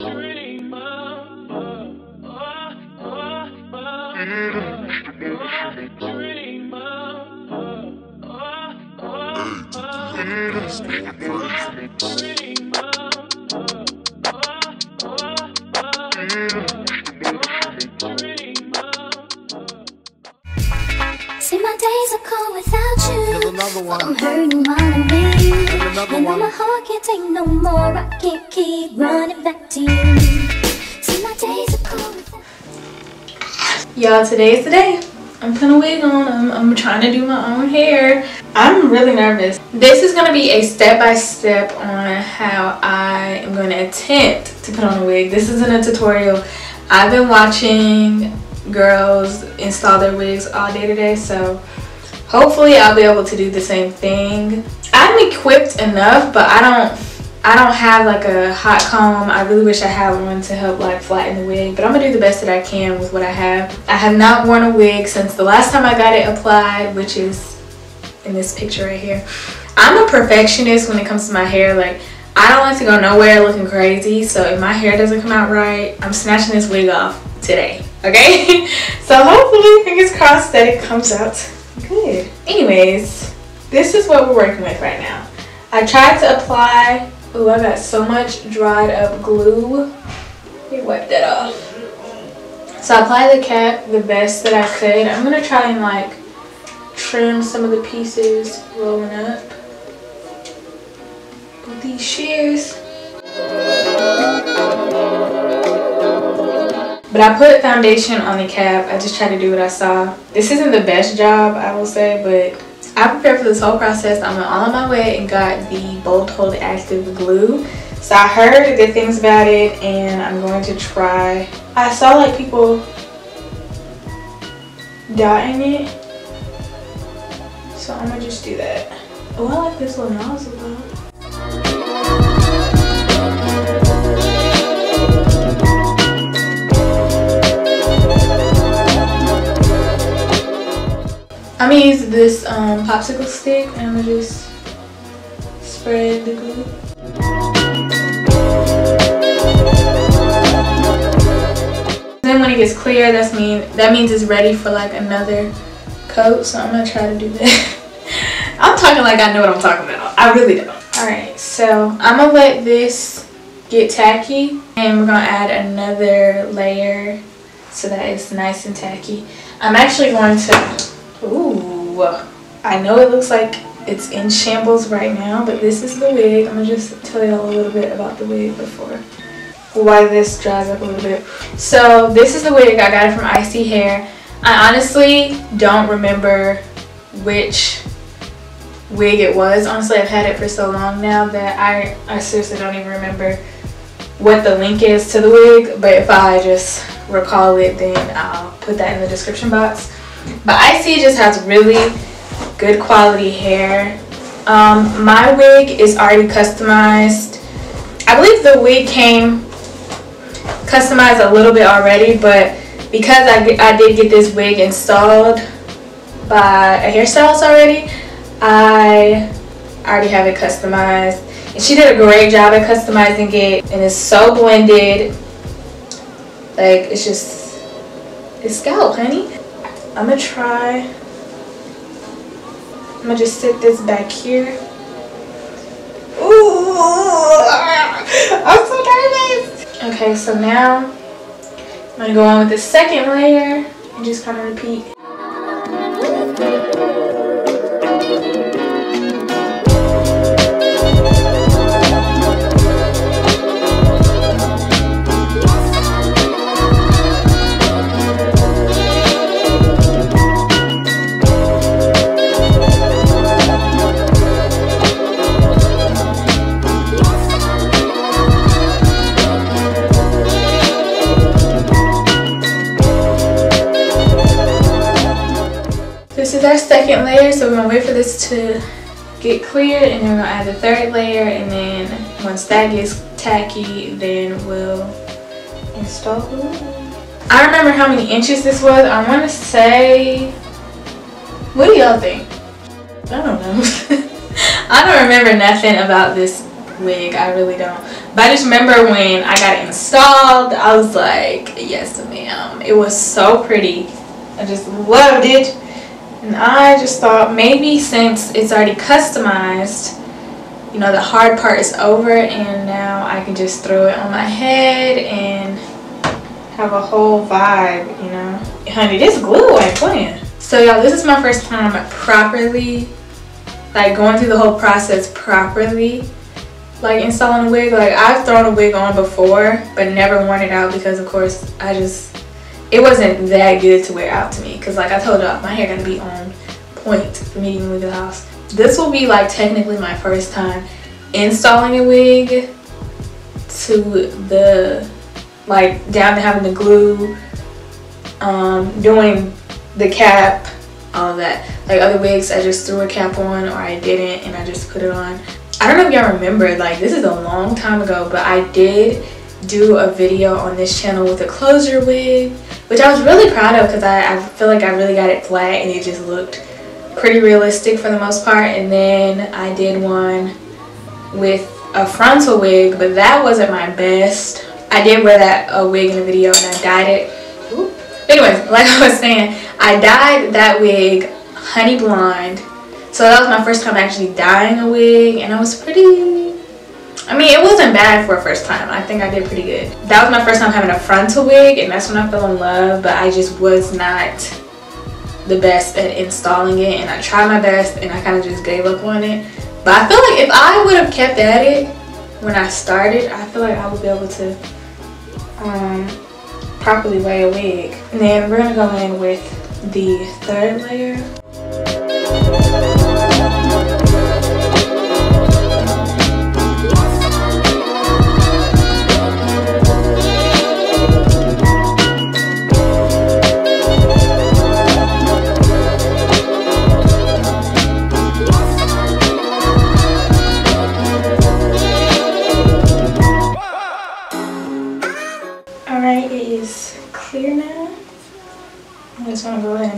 See, my days are cold without you. Another one. I'm hurting while I'm bleeding. I know my heart can't take no more. I can't keep running back to you. See, my days are cold without you. Y'all, today's the day. I'm putting a wig on. I'm trying to do my own hair. I'm really nervous. This is going to be a step-by-step on how I am going to attempt to put on a wig. This isn't a tutorial. I've been watching girls install their wigs all day today, so hopefully I'll be able to do the same thing. I'm equipped enough, but I don't have like a hot comb. I really wish I had one to help like flatten the wig, but I'm gonna do the best that I can with what I have. I have not worn a wig since the last time I got it applied, which is in this picture right here. I'm a perfectionist when it comes to my hair. Like, I don't like to go nowhere looking crazy, so if my hair doesn't come out right, I'm snatching this wig off today. Okay, so hopefully, fingers crossed that it comes out good. Anyways, this is what we're working with right now. I tried to apply, oh, I got so much dried up glue. Let me wipe that off. So I applied the cap the best that I could. I'm gonna try and like trim some of the pieces rolling up with these shears. But I put foundation on the cap. I just tried to do what I saw. This isn't the best job, I will say, but I prepared for this whole process. I went all on my way and got the Bold Hold Active glue. So I heard good things about it, and I'm going to try. I saw like people dotting it, so I'm gonna just do that. Oh, I like this little nozzle though. I'm gonna use this popsicle stick, and I'm gonna just spread the glue. Then when it gets clear, that means it's ready for like another coat. So I'm gonna try to do that. I'm talking like I know what I'm talking about. I really don't. All right, so I'm gonna let this get tacky, and we're gonna add another layer so that it's nice and tacky. I'm actually going to. Ooh, I know it looks like it's in shambles right now, but this is the wig. I'm gonna just tell y'all a little bit about the wig before, why this dries up a little bit. So this is the wig. I got it from Icy Hair. I honestly don't remember which wig it was. Honestly, I've had it for so long now that I seriously don't even remember what the link is to the wig, but if I just recall it, then I'll put that in the description box. But Icy just has really good quality hair. My wig is already customized. I believe the wig came customized a little bit already, but because I did get this wig installed by a hairstylist already, I already have it customized. And she did a great job at customizing it, and it's so blended. Like, it's just, it's scalp, honey. I'm gonna just sit this back here. Ooh, I'm so nervous. Okay, so now I'm gonna go on with the second layer and just kind of repeat. This is our second layer, so we're gonna wait for this to get cleared, and then we're gonna add the third layer, and then once that gets tacky, then we'll install the wig. I remember how many inches this was. I want to say, what do y'all think? I don't know. I don't remember nothing about this wig. I really don't. But I just remember when I got it installed, I was like, yes ma'am. It was so pretty. I just loved it. And I just thought, maybe since it's already customized, you know, the hard part is over, and now I can just throw it on my head and have a whole vibe, you know. Honey, this glue ain't playing. So y'all, this is my first time properly, like, going through the whole process properly, like installing a wig. Like, I've thrown a wig on before but never worn it out because, of course, it wasn't that good to wear out to me, because like I told y'all, my hair gotta be on point for me to leave the house. This will be like technically my first time installing a wig to the, like, down to having the glue, doing the cap, all that. Like other wigs, I just threw a cap on, or I didn't and I just put it on. I don't know if y'all remember, like, this is a long time ago, but I did do a video on this channel with a closure wig, which I was really proud of, because I feel like I really got it flat and it just looked pretty realistic for the most part. And then I did one with a frontal wig, but that wasn't my best. I did wear that wig in a video and I dyed it. Ooh. Anyways, like I was saying, I dyed that wig honey blonde. So that was my first time actually dyeing a wig, and I was pretty, I mean, it wasn't bad for a first time. I think I did pretty good. That was my first time having a frontal wig, and that's when I fell in love, but I just was not the best at installing it, and I tried my best and I kind of just gave up on it. But I feel like if I would have kept at it when I started, I feel like I would be able to properly wear a wig. And then we're gonna go in with the third layer.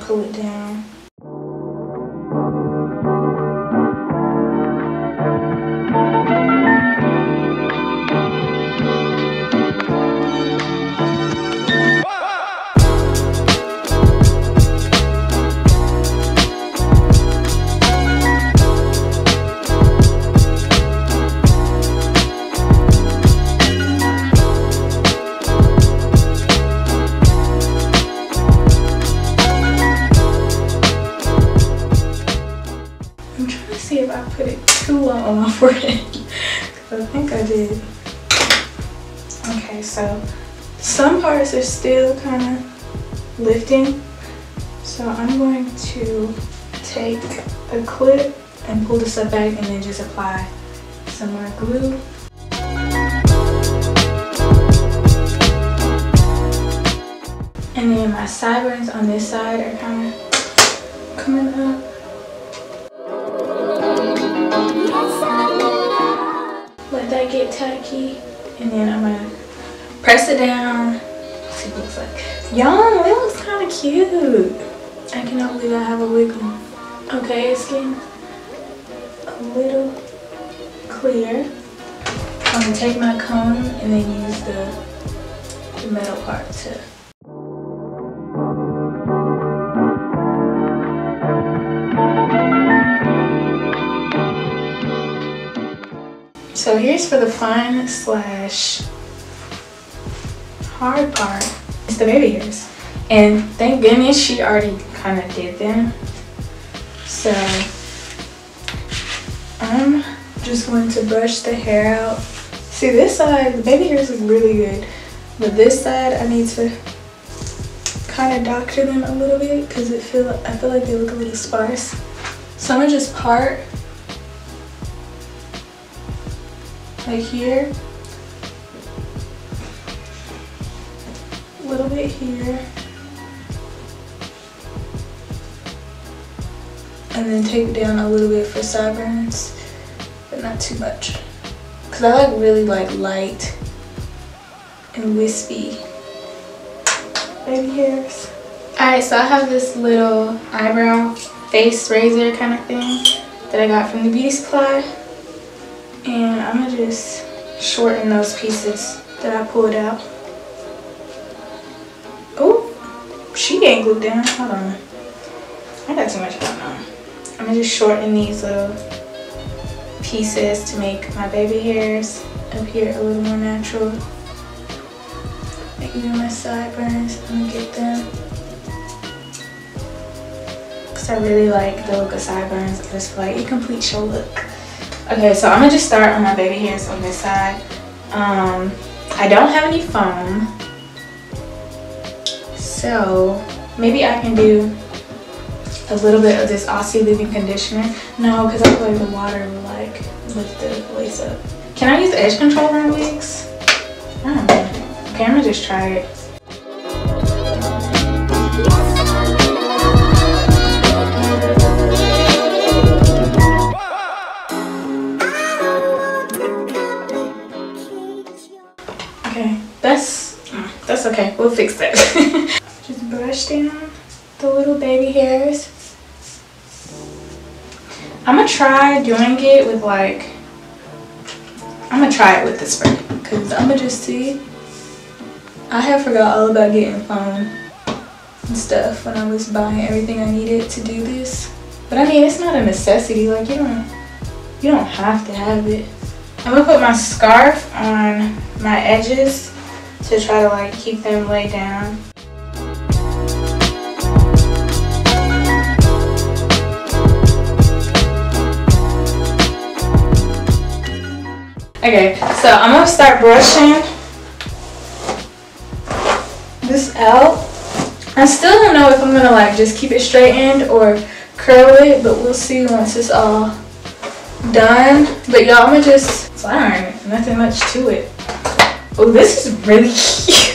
Pull it down. Okay, so some parts are still kind of lifting, so I'm going to take a clip and pull this up back and then just apply some more glue. And then my sideburns on this side are kind of coming up. Let that get tacky, and then I'm gonna press it down. See what it looks like. Yum, it looks kind of cute. I cannot believe I have a wig on. Okay, it's getting a little clear. I'm gonna take my comb and then use the metal part to. So here's for the fun slash hard part. It's the baby hairs. And thank goodness she already kind of did them. So I'm just going to brush the hair out. See, this side, the baby hairs look really good. But this side, I need to kind of doctor them a little bit because I feel like they look a little sparse. So I'm going to just part. Like here, a little bit here, and then tape down a little bit for sideburns, but not too much, because I like really like light and wispy baby hairs. Alright, so I have this little eyebrow face razor kind of thing that I got from the beauty supply. And I'm going to just shorten those pieces that I pulled out. Oh, she ain't glued down. Hold on. I got too much going on. I'm going to just shorten these little pieces to make my baby hairs up here a little more natural. Even my sideburns, I'm going to get them. Because I really like the look of sideburns. I just feel like it completes your look. Okay, so I'm going to just start on my baby hairs on this side. I don't have any foam, so maybe I can do a little bit of this Aussie Leave-In Conditioner. No, because I feel like the water will like lift the lace up. Can I use edge control on wigs? I don't know. Okay, I'm going to just try it. That's okay, we'll fix that. Just brush down the little baby hairs. I'm gonna try doing it with like, I'm gonna try it with the spray because I'm gonna just see. I have forgot all about getting foam and stuff when I was buying everything I needed to do this. But I mean, it's not a necessity. Like you don't have to have it. I'm gonna put my scarf on my edges to try to like keep them laid down. Okay, so I'm gonna start brushing this out. I still don't know if I'm gonna like just keep it straightened or curl it, but we'll see once it's all done. But y'all, I'm gonna just, it's all right, nothing much to it. Oh, this is really cute.